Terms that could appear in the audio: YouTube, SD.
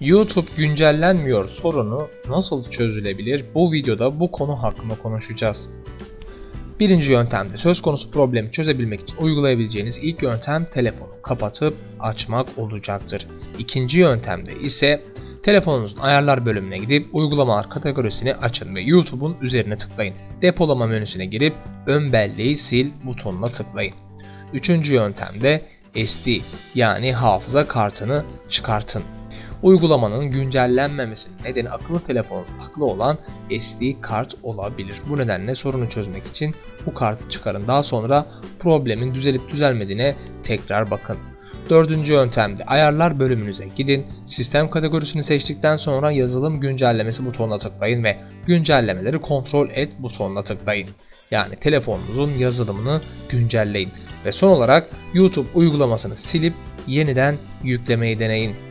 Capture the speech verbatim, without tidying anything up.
YouTube güncellenmiyor sorunu nasıl çözülebilir? Bu videoda bu konu hakkında konuşacağız. Birinci yöntemde söz konusu problemi çözebilmek için uygulayabileceğiniz ilk yöntem telefonu kapatıp açmak olacaktır. İkinci yöntemde ise telefonunuzun ayarlar bölümüne gidip uygulamalar kategorisini açın ve YouTube'un üzerine tıklayın. Depolama menüsüne girip ön belleği sil butonuna tıklayın. Üçüncü yöntemde S D yani hafıza kartını çıkartın. Uygulamanın güncellenmemesinin nedeni akıllı telefonunuzda takılı olan S D kart olabilir. Bu nedenle sorunu çözmek için bu kartı çıkarın. Daha sonra problemin düzelip düzelmediğine tekrar bakın. Dördüncü yöntemde ayarlar bölümünüze gidin. Sistem kategorisini seçtikten sonra yazılım güncellemesi butonuna tıklayın ve güncellemeleri kontrol et butonuna tıklayın. Yani telefonunuzun yazılımını güncelleyin ve son olarak YouTube uygulamasını silip yeniden yüklemeyi deneyin.